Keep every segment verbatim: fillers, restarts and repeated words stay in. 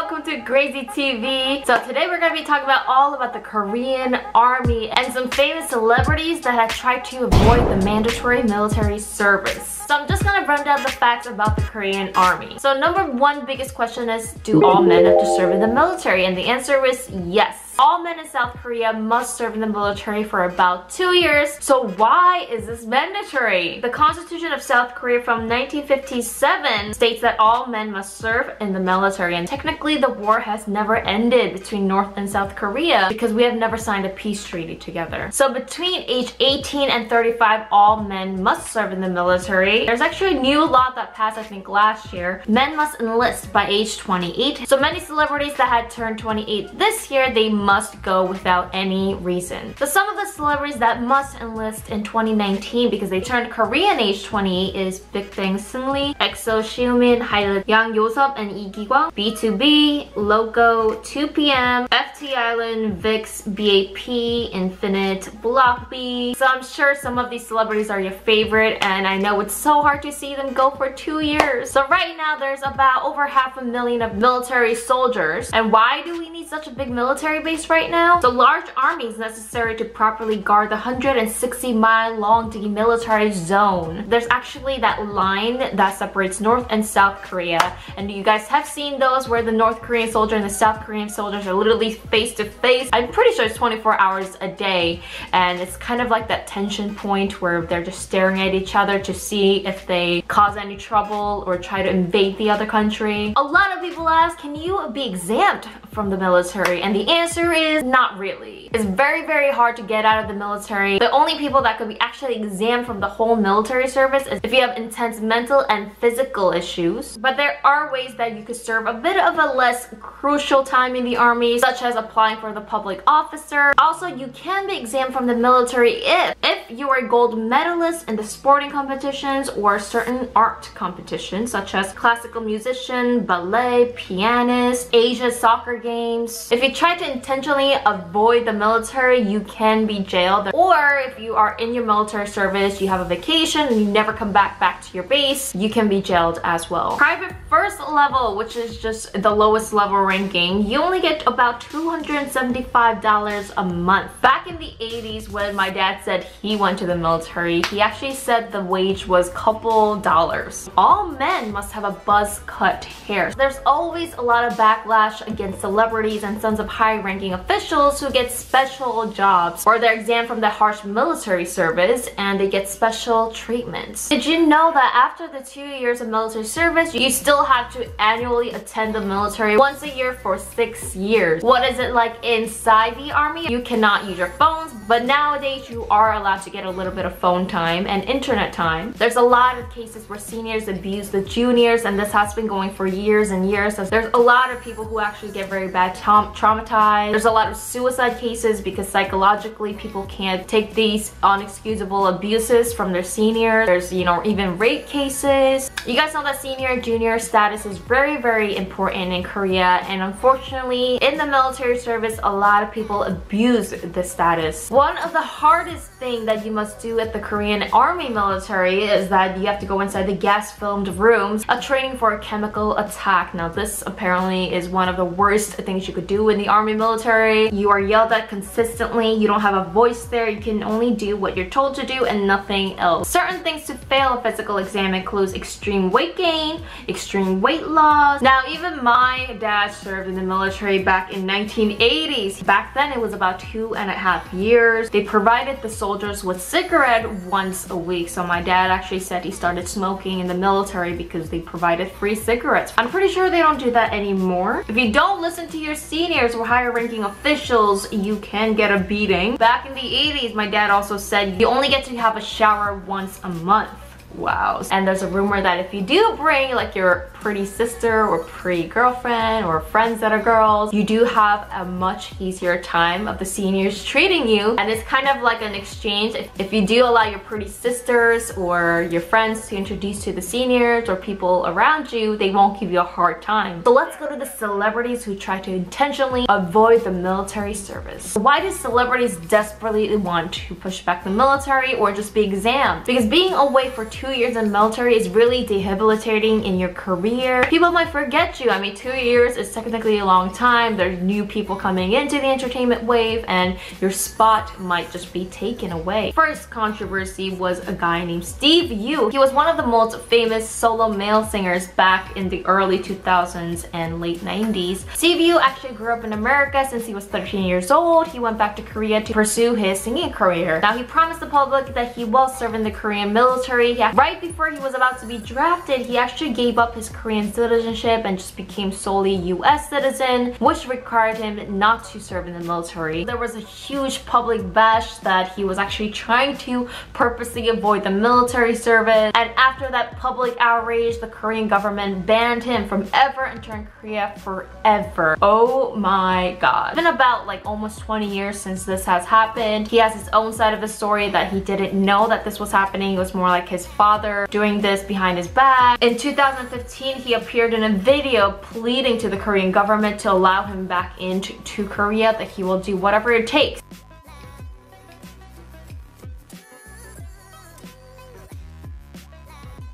welcome to Grazy T V. So today we're going to be talking about all about the Korean army and some famous celebrities that have tried to avoid the mandatory military service. So I'm just going to run down the facts about the Korean army. So number one biggest question is, do all men have to serve in the military? And the answer is yes. All men in South Korea must serve in the military for about two years. So why is this mandatory? The Constitution of South Korea from nineteen fifty-seven states that all men must serve in the military. And technically the war has never ended between North and South Korea because we have never signed a peace treaty together. So between age eighteen and thirty-five, all men must serve in the military. There's actually a new law that passed, I think, last year. Men must enlist by age twenty-eight. So many celebrities that had turned twenty-eight this year, they must must go without any reason. But some of the celebrities that must enlist in twenty nineteen because they turned Korean age twenty is Big Bang, Seung Lee, EXO, Xiumin, Hailep, Yang, and Lee Gigwang, B two B, Loco, two P M, F T Island, V I X, B A P, Infinite, Block B. So I'm sure some of these celebrities are your favorite, and I know it's so hard to see them go for two years. So right now there's about over half a million of military soldiers. And why do we need such a big military base right now? The large army is necessary to properly guard the one hundred sixty mile long demilitarized zone. There's actually that line that separates North and South Korea, and you guys have seen those where the North Korean soldier and the South Korean soldiers are literally face to face. I'm pretty sure it's twenty-four hours a day, and it's kind of like that tension point where they're just staring at each other to see if they cause any trouble or try to invade the other country. A lot of people ask, can you be exempt from the military? And the answer is not really. It's very very hard to get out of the military. The only people that could be actually exempt from the whole military service is if you have intense mental and physical issues. But there are ways that you could serve a bit of a less crucial time in the army, such as applying for the public officer. Also, you can be exempt from the military if if you are a gold medalist in the sporting competitions or certain art competitions, such as classical musician, ballet, pianist, Asia soccer games. If you try to intentionally avoid the military, you can be jailed. Or if you are in your military service, you have a vacation and you never come back back to your base, you can be jailed as well. Private first level, which is just the lowest level ranking, you only get about two hundred seventy-five dollars a month. Back in the eighties, when my dad said he went to the military, he actually said the wage was couple dollars. All men must have a buzz cut hair. There's always a lot of backlash against celebrities and sons of high-ranking officials who get special jobs, or they're exempt from the harsh military service and they get special treatments. Did you know that after the two years of military service, you still have to annually attend the military once a year for six years? What is it like inside the army? You cannot use your phones, but nowadays you are allowed to get a little bit of phone time and internet time. There's a lot of cases where seniors abuse the juniors, and this has been going for years and years. So there's a lot of people who actually get very bad tra- traumatized. There's a lot of suicide cases because psychologically people can't take these unexcusable abuses from their senior. There's, you know, even rape cases. You guys know that senior and junior status is very, very important in Korea, and unfortunately in the military service a lot of people abuse this status. One of the hardest things that you must do at the Korean army military is that you have to go inside the gas-filled rooms, a training for a chemical attack. Now this apparently is one of the worst things you could do in the army military. You are yelled at consistently, you don't have a voice there, you can only do what you're told to do and nothing else. Certain things to fail a physical exam includes extreme weight gain, extreme weight loss. Now even my dad served in the military back in nineteen eighties. Back then it was about two and a half years. They provided the soldiers with cigarette once a week. So my dad actually said he started smoking in the military because they provided free cigarettes. I'm pretty sure they don't do that anymore. If you don't listen to your seniors or higher ranking officials, you can get a beating. Back in the eighties, my dad also said you only get to have a shower once a month. Wow. And there's a rumor that if you do bring like your pretty sister or pretty girlfriend or friends that are girls, you do have a much easier time of the seniors treating you, and it's kind of like an exchange. If you do allow your pretty sisters or your friends to introduce to the seniors or people around you, they won't give you a hard time. So let's go to the celebrities who try to intentionally avoid the military service. Why do celebrities desperately want to push back the military or just be exempt? Because being away for two two years in military is really debilitating in your career. People might forget you. I mean, two years is technically a long time. There's new people coming into the entertainment wave and your spot might just be taken away. First controversy was a guy named Steve Yoo. He was one of the most famous solo male singers back in the early two thousands and late nineties. Steve Yoo actually grew up in America since he was thirteen years old. He went back to Korea to pursue his singing career. Now, he promised the public that he will serve in the Korean military. Yeah, right before he was about to be drafted, he actually gave up his Korean citizenship and just became solely U S citizen, which required him not to serve in the military. There was a huge public bash that he was actually trying to purposely avoid the military service, and after that public outrage, the Korean government banned him from ever entering Korea forever. Oh my god. It's been about like almost twenty years since this has happened. He has his own side of the story that he didn't know that this was happening. It was more like his father doing this behind his back. In two thousand fifteen, he appeared in a video pleading to the Korean government to allow him back into to Korea, that he will do whatever it takes.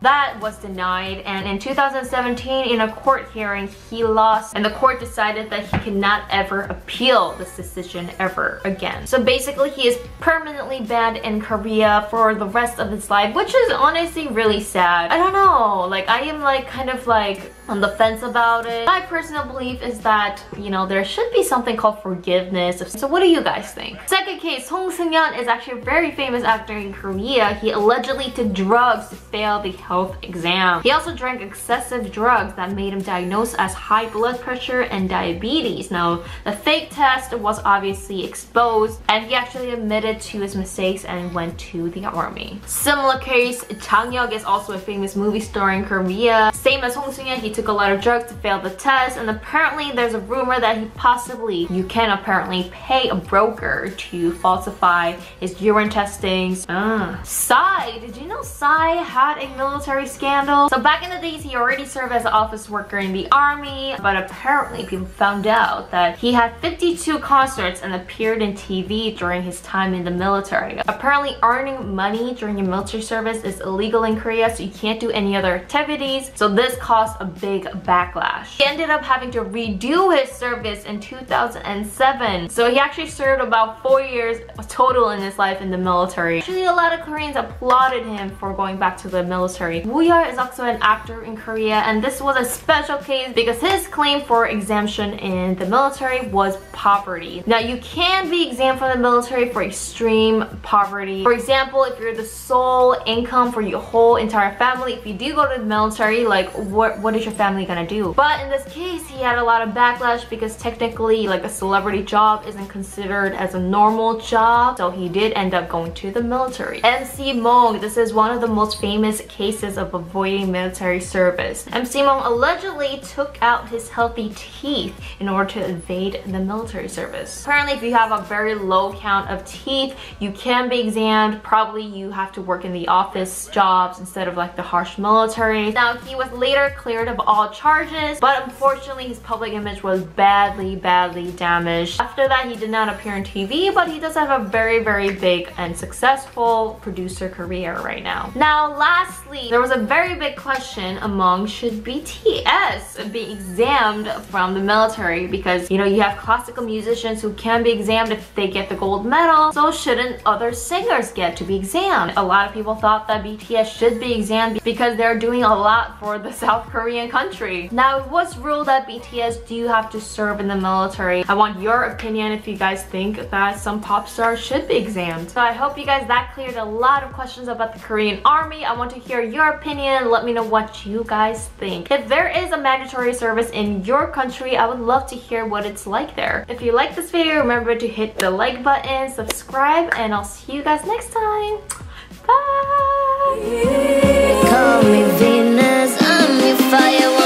That was denied, and in two thousand seventeen, in a court hearing, he lost, and the court decided that he could not ever appeal this decision ever again. So basically, he is permanently banned in Korea for the rest of his life, which is honestly really sad. I don't know, like, I am like kind of like on the fence about it. My personal belief is that, you know, there should be something called forgiveness. So what do you guys think? Second case, Song Seung Heon is actually a very famous actor in Korea. He allegedly took drugs to fail the health exam. He also drank excessive drugs that made him diagnosed as high blood pressure and diabetes. Now, the fake test was obviously exposed, and he actually admitted to his mistakes and went to the army. Similar case, Jang Hyuk is also a famous movie star in Korea. Same as Song Seung Heon, he took a lot of drugs to fail the test, and apparently there's a rumor that he possibly, you can apparently pay a broker to falsify his urine testings. Uh. Psy, did you know Psy had a military scandal? So back in the days, he already served as an office worker in the army, but apparently people found out that he had fifty-two concerts and appeared in T V during his time in the military. Apparently earning money during your military service is illegal in Korea, so you can't do any other activities, so this caused a big backlash. He ended up having to redo his service in two thousand seven, so he actually served about four years total in his life in the military. Actually, a lot of Koreans applauded him for going back to the military. Wooyoung is also an actor in Korea, and this was a special case because his claim for exemption in the military was poverty. Now, you can be exempt from the military for extreme poverty. For example, if you're the sole income for your whole entire family, if you do go to the military, like, what, what is your family gonna do? But in this case, he had a lot of backlash because technically, like, a celebrity job isn't considered as a normal job, so he did end up going to the military. M C Mong, this is one of the most famous cases of avoiding military service. M C Mong allegedly took out his healthy teeth in order to evade the military service. Apparently, if you have a very low count of teeth, you can be examined. Probably you have to work in the office jobs instead of like the harsh military. Now, he was later cleared of all charges, but unfortunately his public image was badly, badly damaged. After that, he did not appear on T V, but he does have a very, very big and successful producer career right now. Now, lastly, there was a very big question among, should B T S be exempted from the military? Because, you know, you have classical musicians who can be exempted if they get the gold medal, so shouldn't other singers get to be exempted? A lot of people thought that B T S should be exempted because they're doing a lot for the South Korean country. Now, it was ruled that B T S do have to serve in the military. I want your opinion if you guys think that some pop stars should be exempted. So I hope you guys, that cleared a lot of questions about the Korean army. I want to hear your Your opinion. Let me know what you guys think. If there is a mandatory service in your country, I would love to hear what it's like there. If you like this video, remember to hit the like button, subscribe, and I'll see you guys next time. Bye! Call me Venus, I'm your fire.